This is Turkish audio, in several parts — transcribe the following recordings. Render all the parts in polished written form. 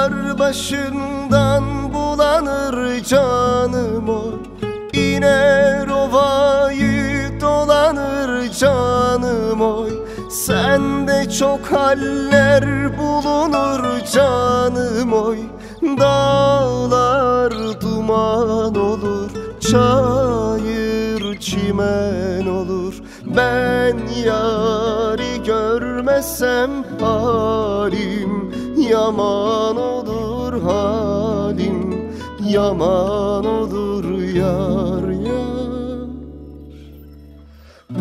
Pınar başından bulanır canım oy, iner ovayı dolanır canım oy. Sende çok haller bulunur canım oy, dağlar duman olur, çayır çimen olur. Ben yâri görmesem halim yaman olur, halim yaman olur yar yar.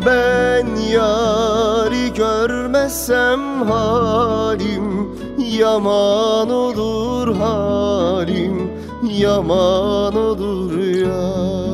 Ben yâri görmesem halim yaman olur, halim yaman olur yar.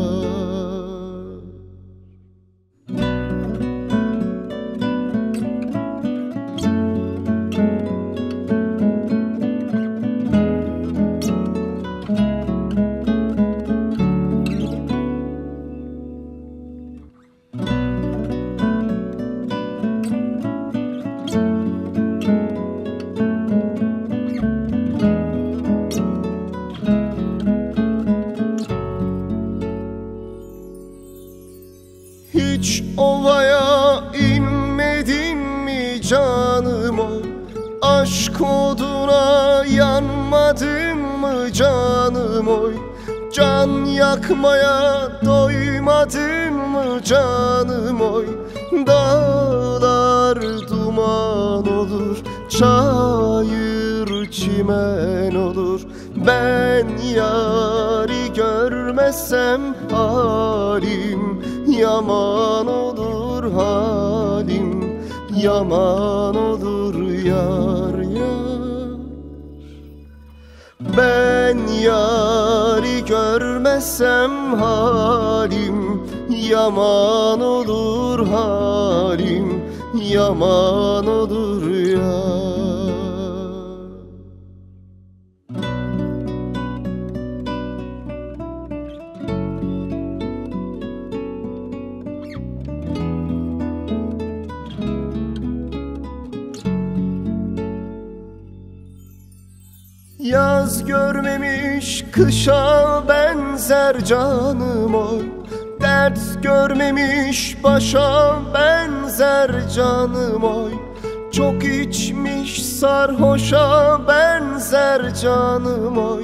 Hiç ovaya inmedin mi canım oy? Aşk oduna yanmadın mı canım oy? Can yakmaya doymadın mı canım oy? Dağlar duman olur, çayır çimen olur. Ben yâri görmesem halim yaman olur, halim yaman olur yar yar. Ben yâri görmesem halim yaman olur, halim yaman olur yar. Yaz görmemiş kışa benzer canım oy, dert görmemiş başa benzer canım oy. Çok içmiş sarhoşa benzer canım oy,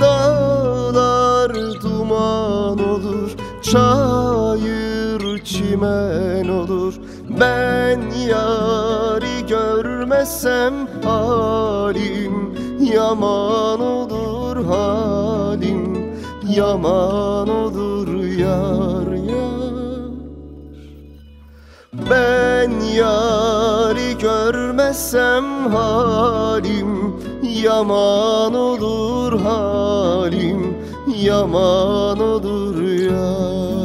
dağlar duman olur, çayır çimen olur. Ben yâri görmesem halim yaman olur, halim yaman olur yar yar. Ben yâri görmesem halim yaman olur, halim yaman olur yar.